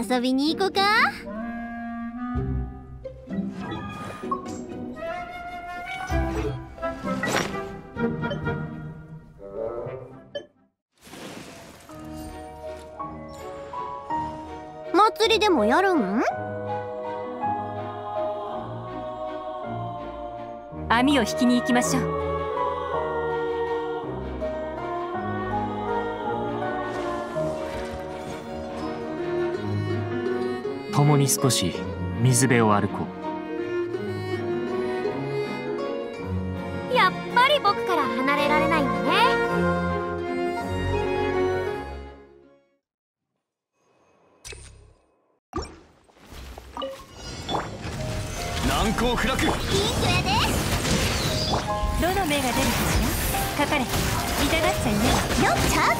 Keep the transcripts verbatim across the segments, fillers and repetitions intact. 遊びに行こうか。祭りでもやるん？網を引きに行きましょう。共に少し水辺を歩こう。やっぱり僕から離れられないんだね。難攻不落。ピンクやで。どの目が出るかしら。かかれ。痛がっちゃいない。よっちゃく。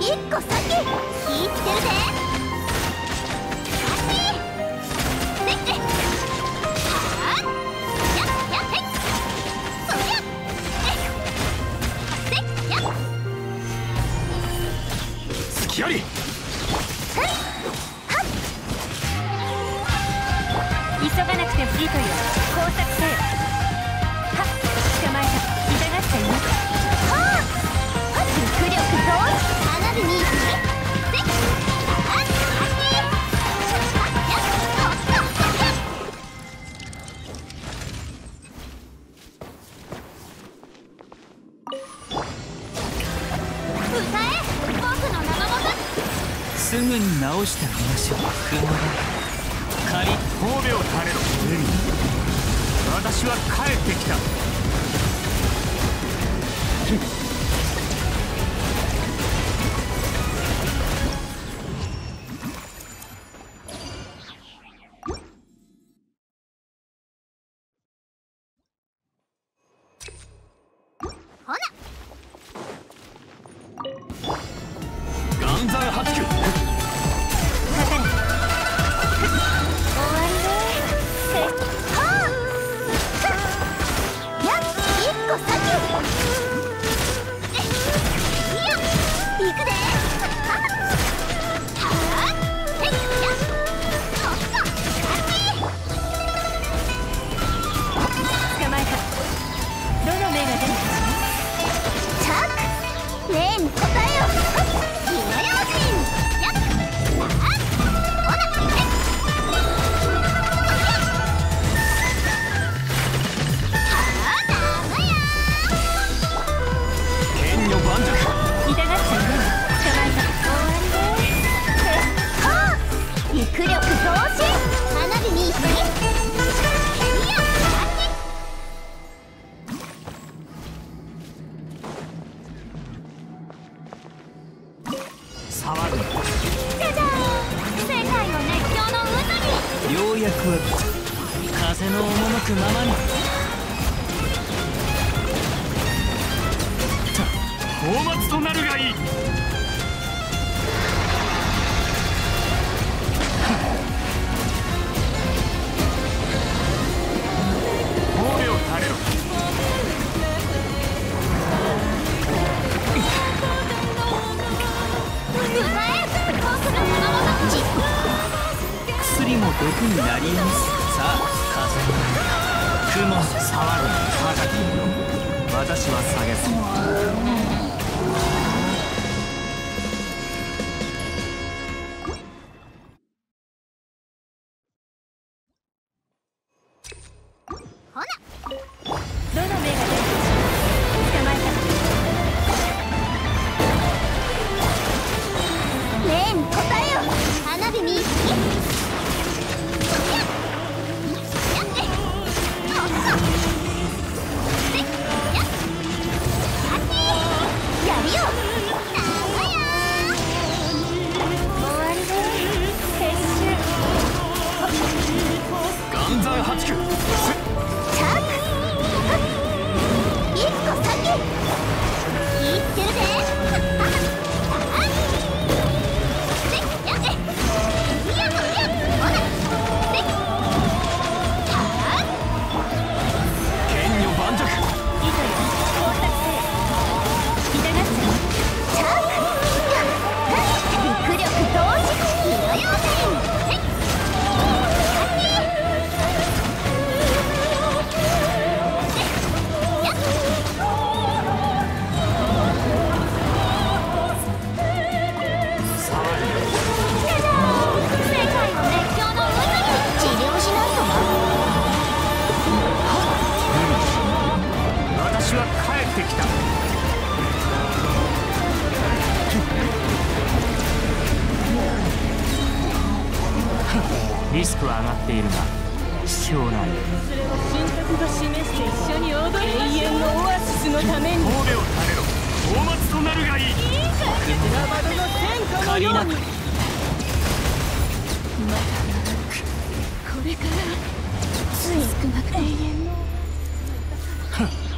一個先。気ぃつけるで。やり。急がなくてもいいという工作せよ。はっ、捕まえた。痛がっちゃいます。はあ、迫力どう？花火に。すぐに直してみましょう。仮神戸を垂れろ。私は帰ってきた。ほな。岩山八九。風の赴くままに。放罰となるがいい。神戸を垂れろ。薬も毒になります。さあ、風雲触るの。私は下げそう。ほな。どの目が出るか捕まえた。レーン答えよ。花火に。リスクは上がっているが必要ない。それは神格が示して一緒に踊りましょう。永遠のオアシスのために神戸を垂れろ。大松となるがいい。いいかラバドの戦果のように。まだ長くこれからつい少なく永遠の